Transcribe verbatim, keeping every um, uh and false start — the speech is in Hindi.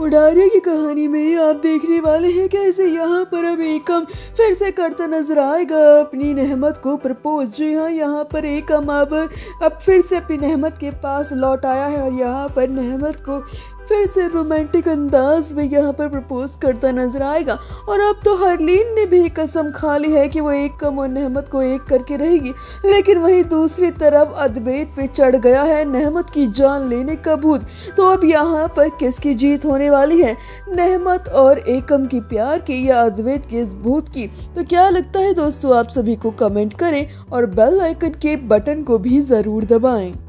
उडारियां की कहानी में आप देखने वाले हैं कैसे यहाँ पर अब एकम फिर से करता नजर आएगा अपनी नेहमत को प्रपोज। जी हाँ, यहाँ पर एकम अब अब फिर से अपनी नेहमत के पास लौट आया है और यहाँ पर नेहमत को फिर से रोमांटिक अंदाज में यहाँ पर प्रपोज करता नजर आएगा। और अब तो हरलीन ने भी कसम खा ली है कि वो एकम और नेहमत को एक करके रहेगी, लेकिन वहीं दूसरी तरफ अद्वैत पे चढ़ गया है नेहमत की जान लेने का भूत। तो अब यहाँ पर किसकी जीत होने वाली है, नेहमत और एकम की प्यार की या अद्वैत के इस भूत की? तो क्या लगता है दोस्तों आप सभी को कमेंट करें और बेल आइकन के बटन को भी ज़रूर दबाएँ।